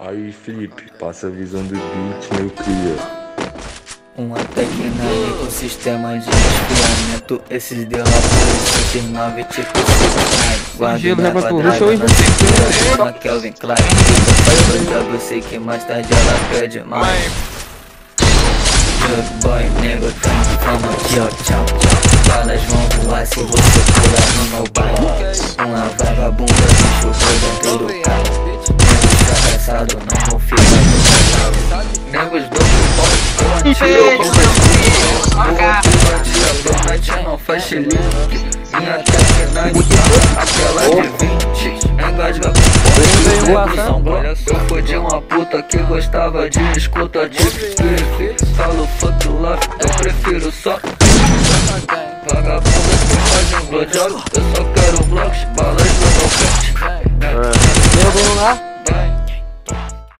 Aí, Felipe, passa a visão do beat, meu cria. Um ataque na ecossistema de resfriamento. Esses derrapos de 9 tipos de guarda na quadrada na uma Kelvin Klein. Faz pra você que mais tarde ela pede mais. Good boy, nego, tamo fama, tchau, tchau, tchau. Balas vão voar se você pular no meu baile. Uma vagabunda me chupou dentro do carro. Não confio mais no canal. Negos do futebol, eu não faço link. Minha técnica aquela de 20. Engasga com força. Eu fui de uma puta que gostava de escuta de strip. Falo fuck love, eu prefiro só. Vagabunda que fazem blowjob. Eu só quero blocos, balas no meu frente. Vamos lá?